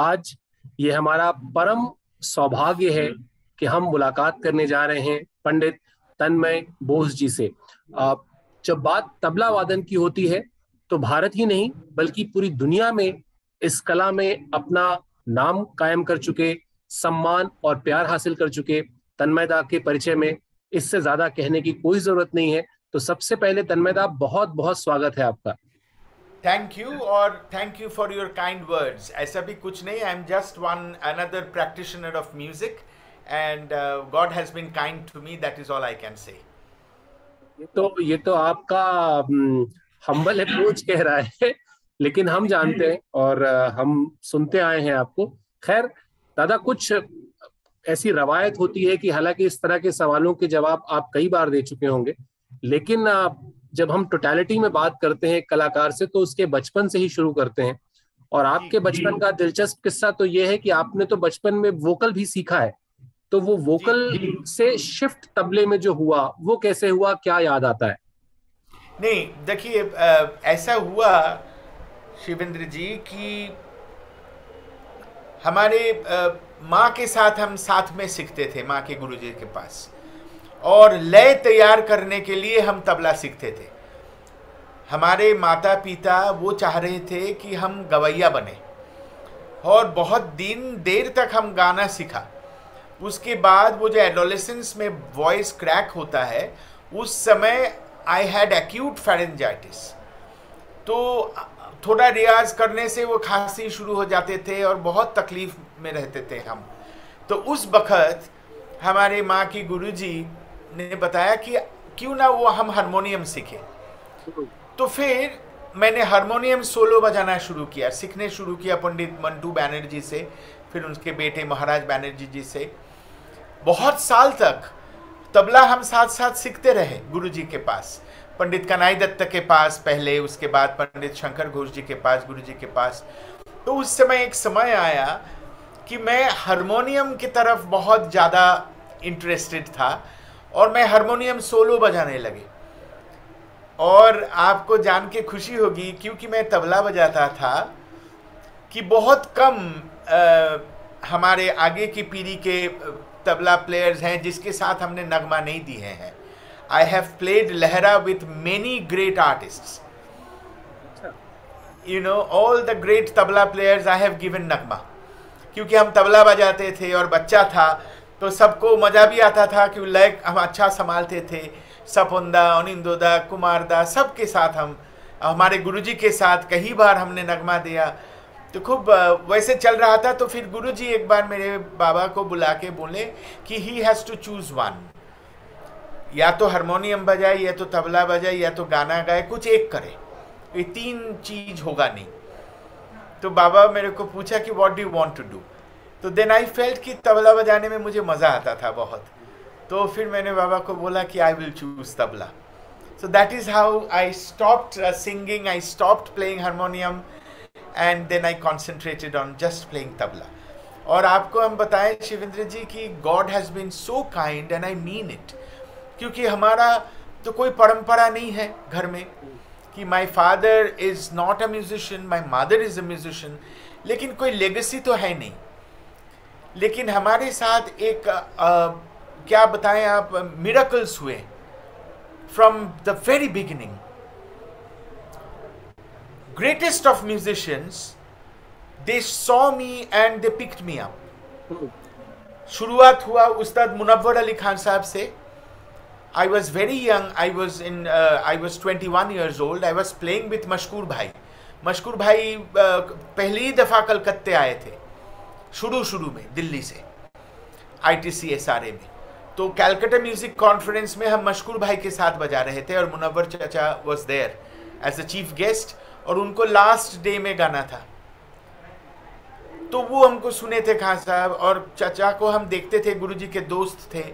आज ये हमारा परम सौभाग्य है कि हम मुलाकात करने जा रहे हैं पंडित तन्मय बोस जी से। जब बात तबला वादन की होती है तो भारत ही नहीं बल्कि पूरी दुनिया में इस कला में अपना नाम कायम कर चुके, सम्मान और प्यार हासिल कर चुके तन्मय दा के परिचय में इससे ज्यादा कहने की कोई जरूरत नहीं है। तो सबसे पहले तन्मय दा, बहुत बहुत स्वागत है आपका। थैंक यू, और thank you for your kind words. ऐसा भी कुछ नहीं, I am just one another practitioner of music and God has been kind to me, that is all I can say. ये तो आपका हम्बल अप्रोच कह रहा है, लेकिन हम जानते हैं और हम सुनते आए हैं आपको। खैर दादा, कुछ ऐसी रवायत होती है कि हालांकि इस तरह के सवालों के जवाब आप कई बार दे चुके होंगे, लेकिन जब हम टोटलिटी में बात करते हैं कलाकार से तो उसके बचपन से ही शुरू करते हैं। और आपके बचपन का दिलचस्प किस्सा तो ये है कि आपने तो बचपन में वोकल भी सीखा है, तो वो वोकल से शिफ्ट तबले में जो हुआ वो कैसे हुआ, क्या याद आता है? नहीं देखिए, ऐसा हुआ शिवेंद्र जी कि हमारे माँ के साथ हम साथ में सीखते थे, माँ के गुरुजी के पास, और लय तैयार करने के लिए हम तबला सीखते थे। हमारे माता पिता वो चाह रहे थे कि हम गवैया बने, और बहुत देर तक हम गाना सीखा। उसके बाद वो जो एडोलेसेंस में वॉइस क्रैक होता है, उस समय आई हैड एक्यूट फेरेंजाइटिस, तो थोड़ा रियाज करने से वो खांसी शुरू हो जाते थे और बहुत तकलीफ में रहते थे हम। तो उस वक़्त हमारे माँ की गुरुजी ने बताया कि क्यों ना वो हम हारमोनियम सीखे। तो फिर मैंने हारमोनियम सोलो बजाना शुरू किया, सीखने शुरू किया पंडित मंटू बैनर्जी से, फिर उनके बेटे महाराज बैनर्जी जी से। बहुत साल तक तबला हम साथ साथ सीखते रहे गुरुजी के पास, पंडित कनाई दत्त के पास पहले, उसके बाद पंडित शंकर घोष जी के पास, गुरुजी के पास। तो उस समय एक समय आया कि मैं हारमोनियम की तरफ बहुत ज़्यादा इंटरेस्टेड था और मैं हारमोनियम सोलो बजाने लगे। और आपको जान के खुशी होगी, क्योंकि मैं तबला बजाता था, कि बहुत कम हमारे आगे की पीढ़ी के तबला प्लेयर्स हैं जिसके साथ हमने नगमा नहीं दिए हैं। I have played Lehra with many great artists. You know, all the great tabla players I have given nagma. क्योंकि हम तबला बजाते थे और बच्चा था तो सबको मज़ा भी आता था कि लय हम अच्छा संभालते थे। सपोंदा, अनिंदो दा, कुमार दा, सब के साथ हम, हमारे गुरुजी के साथ कई बार हमने नगमा दिया, तो खूब वैसे चल रहा था। तो फिर गुरुजी एक बार मेरे बाबा को बुला के बोले कि he has to choose one. या तो हारमोनियम बजाए, या तो तबला बजाए, या तो गाना गाए, कुछ एक करे, ये तीन चीज होगा नहीं। तो बाबा मेरे को पूछा कि what do you want to do, तो देन आई फेल्ट कि तबला बजाने में मुझे मज़ा आता था बहुत। तो फिर मैंने बाबा को बोला कि I will choose tabla. So that is how I stopped singing, I stopped playing harmonium, and then I concentrated on just playing tabla. और आपको हम बताएं शिवेंद्र जी कि God has been so kind, and I mean it, क्योंकि हमारा तो कोई परंपरा नहीं है घर में कि my father is not a musician, my mother is a musician, लेकिन कोई लेगेसी तो है नहीं। लेकिन हमारे साथ एक क्या बताएं आप, मिरेकल्स हुए from the very beginning. Greatest of musicians, they saw me and they picked me up. शुरुआत हुआ उस्ताद मुनव्वर अली खान साहब से। I was very young. I was 21 years old. I was playing with Mashkoor Bhai. Mashkoor Bhai पहली दफ़ा कलकत्ते आए थे, शुरू में दिल्ली से ITCSRA में। तो कैलकाटा म्यूज़िक कॉन्फ्रेंस में हम मशकूर भाई के साथ बजा रहे थे, और मुनव्वर चाचा was there as a chief guest, और उनको लास्ट डे में गाना था। तो वो हमको सुने थे खान साहब, और चाचा को हम देखते थे, गुरुजी के दोस्त थे,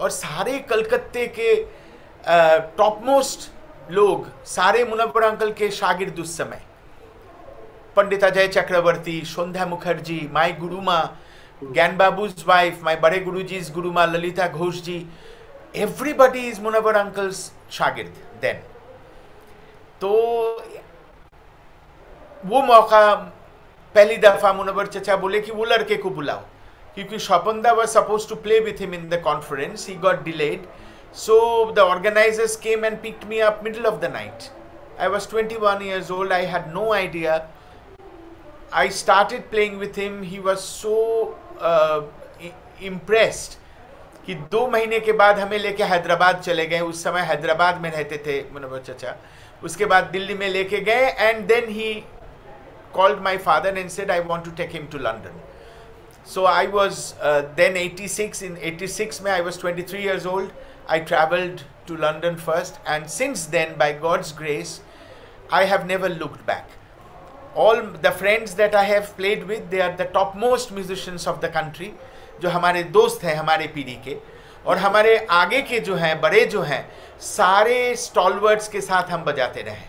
और सारे कलकत्ते के टॉप मोस्ट लोग, सारे मुनव्वर अंकल के शागिर्द उस समय, पंडित अजय चक्रवर्ती, सोंधा मुखर्जी, माई गुरुमा, ज्ञान बाबूज वाइफ, माई बड़े Guruji's Gurumaa Lalita Ghosh ji, everybody is Munawwar uncle's शागिर्द देन। तो वो मौका पहली दफा मुनव्वर चचा बोले कि वो लड़के को बुलाओ, क्योंकि Shapanda was supposed to play with him in the conference. He got delayed, so the organizers came and picked me up middle of the night. I was 21 years old. I had no idea. I started playing with him. He was so impressed कि 2 महीने के बाद हमें लेके हैदराबाद चले गए. उस समय हैदराबाद में रहते थे मुनव्वर चचा. उसके बाद दिल्ली में लेके गए. And then he called my father and said I want to take him to London. So I was then 86. In 86 में I was 23 years old. I travelled to London first and since then by God's grace I have never looked back. All the friends that I have played with, they are the topmost musicians of the country. जो हमारे दोस्त हैं हमारे पीढ़ी के और हमारे आगे के जो हैं बड़े जो हैं सारे स्टॉलवर्ड्स के साथ हम बजाते रहे.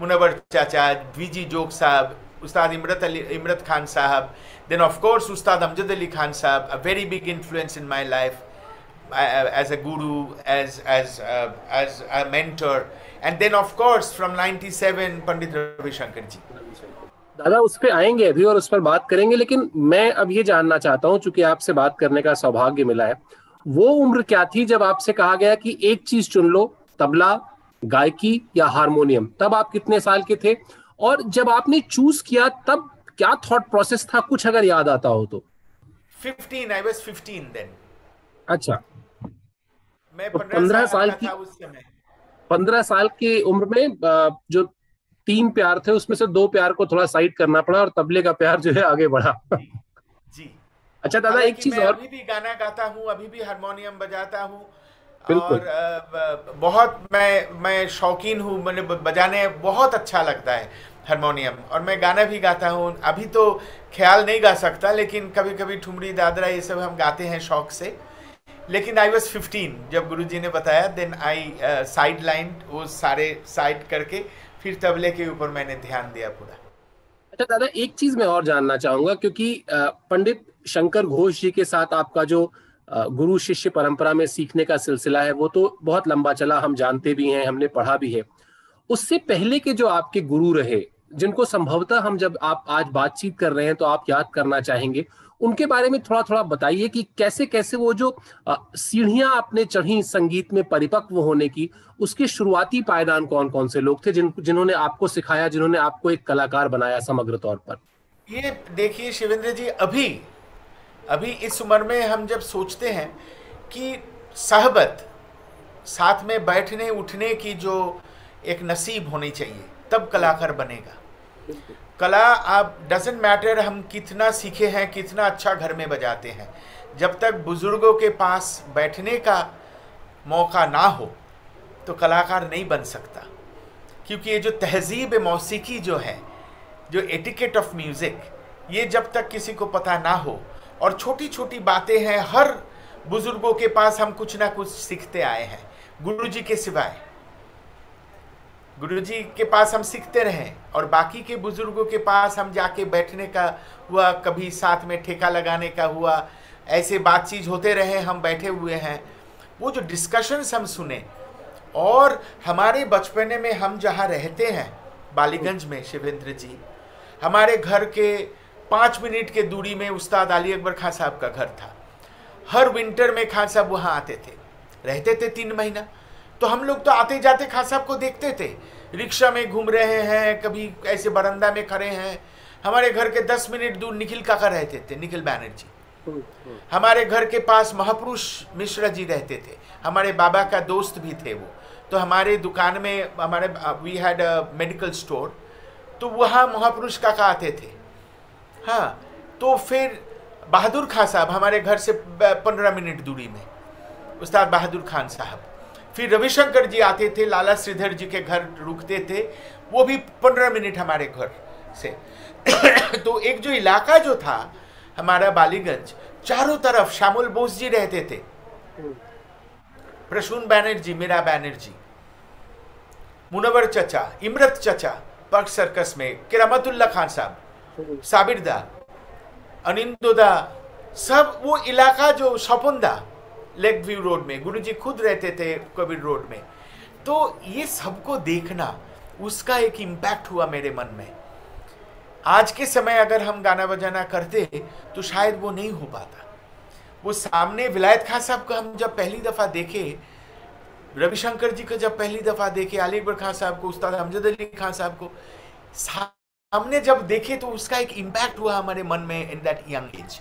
मुनव्वर चाचा, वीजी जोग साहब, उस्ताद इमरत खान साहब, देन ऑफ कोर्स उस्ताद अमजद अली खान साहब, a very big influence in my life as a guru, as a mentor, and then of course from 97 Pandit Ravishankar ji. दादा उस पर आएंगे अभी और उस पर बात करेंगे, लेकिन मैं अब ये जानना चाहता हूँ, चूंकि आपसे बात करने का सौभाग्य मिला है, वो उम्र क्या थी जब आपसे कहा गया कि एक चीज चुन लो, तबला, गायकी या हारमोनियम? तब आप कितने साल के थे और जब आपने चूज किया तब क्या थॉट प्रोसेस था, कुछ अगर याद आता हो तो? 15, I was 15 then. अच्छा, मैं 15 साल की उम्र में जो 3 प्यार थे उसमें से 2 प्यार को थोड़ा साइड करना पड़ा और तबले का प्यार जो है आगे बढ़ा. जी. अच्छा दादा एक चीज और, अभी भी गाना गाता हूँ, अभी भी हारमोनियम बजाता हूँ और बहुत मैं शौकीन हूँ. मैंने बजाने बहुत अच्छा लगता है हारमोनियम और मैं गाना भी गाता हूँ. अभी तो ख्याल नहीं गा सकता, लेकिन कभी कभी ठुमरी, दादरा ये सब हम गाते हैं शौक से. लेकिन आई वॉज 15 जब गुरुजी ने बताया, देन आई साइड लाइन, वो सारे साइड करके फिर तबले के ऊपर मैंने ध्यान दिया पूरा. अच्छा दादा एक चीज मैं और जानना चाहूंगा, क्योंकि पंडित शंकर घोष जी के साथ आपका जो गुरु शिष्य परंपरा में सीखने का सिलसिला है वो तो बहुत लंबा चला, हम जानते भी हैं, हमने पढ़ा भी है. उससे पहले के जो आपके गुरु रहे, जिनको संभवतः हम जब आप आज बातचीत कर रहे हैं तो आप याद करना चाहेंगे, उनके बारे में थोड़ा थोड़ा बताइए कि कैसे कैसे वो जो सीढ़ियां आपने चढ़ी संगीत में परिपक्व होने की, उसके शुरुआती पायदान कौन कौन से लोग थे जिन्होंने आपको सिखाया, जिन्होंने आपको एक कलाकार बनाया समग्र तौर पर? ये देखिए शिवेंद्र जी, अभी इस उम्र में हम जब सोचते हैं कि सहबत, साथ में बैठने उठने की जो एक नसीब होनी चाहिए, तब कलाकार बनेगा. कला आप डजेंट मैटर हम कितना सीखे हैं, कितना अच्छा घर में बजाते हैं, जब तक बुजुर्गों के पास बैठने का मौका ना हो तो कलाकार नहीं बन सकता. क्योंकि ये जो तहजीब मौसीकी जो है, जो एटिकेट ऑफ म्यूज़िक, ये जब तक किसी को पता ना हो, और छोटी छोटी बातें हैं, हर बुजुर्गों के पास हम कुछ ना कुछ सीखते आए हैं. गुरुजी के सिवाय गुरुजी के पास हम सीखते रहें और बाकी के बुजुर्गों के पास हम जाके बैठने का हुआ, कभी साथ में ठेका लगाने का हुआ, ऐसे बातचीत होते रहे. हम बैठे हुए हैं, वो जो डिस्कशंस हम सुने, और हमारे बचपने में हम जहाँ रहते हैं बालीगंज में शिवेंद्र जी, हमारे घर के 5 मिनट के दूरी में उस्ताद अली अकबर खान साहब का घर था. हर विंटर में खान साहब वहाँ आते थे, रहते थे 3 महीना. तो हम लोग तो आते जाते खान साहब को देखते थे, रिक्शा में घूम रहे हैं, कभी ऐसे बरंदा में खड़े हैं. हमारे घर के 10 मिनट दूर निखिल काका रहते थे, निखिल बैनर्जी. हमारे घर के पास महापुरुष मिश्रा जी रहते थे, हमारे बाबा का दोस्त भी थे वो. तो हमारे दुकान में हमारे we had a medical store, तो वहाँ महापुरुष काका आते थे. हाँ, तो फिर बहादुर खान साहब हमारे घर से 15 मिनट दूरी में, उस्ताद बहादुर खान साहब. फिर रविशंकर जी आते थे, लाला श्रीधर जी के घर रुकते थे, वो भी 15 मिनट हमारे घर से. तो एक जो इलाका जो था हमारा बालीगंज, चारों तरफ श्यामल बोस जी रहते थे, प्रसून बैनर्जी, मीरा बैनर्जी, मुनव्वर चचा, इमरत चचा पग सर्कस में, किरामतुल्ला खान साहब, साबिर दा, अनिंदो दा, सब वो इलाका जो Shapanda लेक व्यू रोड में, गुरुजी खुद रहते थे कबीर रोड में. तो ये सबको देखना, उसका एक इम्पैक्ट हुआ मेरे मन में. आज के समय अगर हम गाना बजाना करते तो शायद वो नहीं हो पाता। वो सामने विलायत खान साहब को हम जब पहली दफ़ा देखे, रविशंकर जी को जब पहली दफ़ा देखे, अली अकबर खान साहब को, उस्ताद अमजद अली खान साहब को सामने जब देखे तो उसका एक इम्पैक्ट हुआ हमारे मन में इन दैट यंग एज।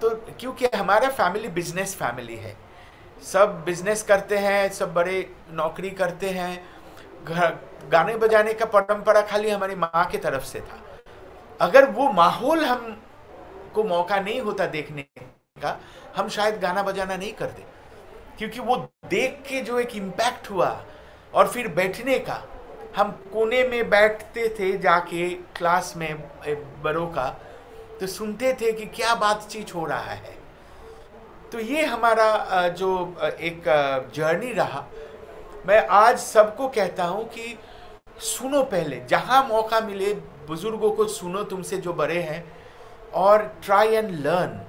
तो क्योंकि हमारा फैमिली बिजनेस फैमिली है, सब बिजनेस करते हैं, सब बड़े नौकरी करते हैं, गाने बजाने का परंपरा खाली हमारी माँ के तरफ से था। अगर वो माहौल हमको मौका नहीं होता देखने का, हम शायद गाना बजाना नहीं करते, क्योंकि वो देख के जो एक इम्पैक्ट हुआ और फिर बैठने का, हम कोने में बैठते थे जाके क्लास में बड़ों का, तो सुनते थे कि क्या बातचीत हो रहा है। तो ये हमारा जो एक जर्नी रहा। मैं आज सबको कहता हूँ कि सुनो, पहले जहाँ मौका मिले बुज़ुर्गों को सुनो, तुमसे जो बड़े हैं, और ट्राई एंड लर्न।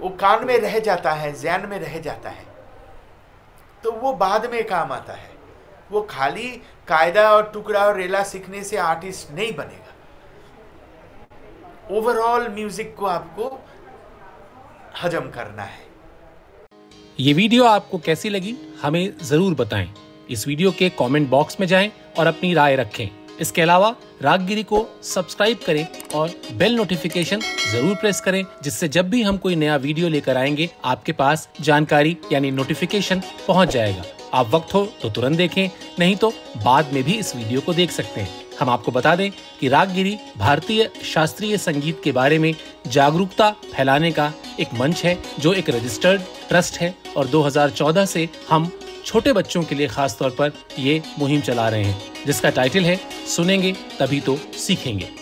वो कान में रह जाता है, ज़हन में रह जाता है, तो वो बाद में काम आता है। वो खाली कायदा और टुकड़ा और रेला सीखने से आर्टिस्ट नहीं बनेगा। ओवरऑल म्यूजिक को आपको हजम करना है। ये वीडियो आपको कैसी लगी हमें जरूर बताएं। इस वीडियो के कमेंट बॉक्स में जाएं और अपनी राय रखें। इसके अलावा रागगिरी को सब्सक्राइब करें और बेल नोटिफिकेशन जरूर प्रेस करें, जिससे जब भी हम कोई नया वीडियो लेकर आएंगे आपके पास जानकारी यानी नोटिफिकेशन पहुंच जाएगा। आप वक्त हो तो तुरंत देखें, नहीं तो बाद में भी इस वीडियो को देख सकते हैं। हम आपको बता दें कि रागगिरी भारतीय शास्त्रीय संगीत के बारे में जागरूकता फैलाने का एक मंच है, जो एक रजिस्टर्ड ट्रस्ट है, और 2014 से हम छोटे बच्चों के लिए खास तौर पर ये मुहिम चला रहे हैं, जिसका टाइटल है सुनेंगे तभी तो सीखेंगे।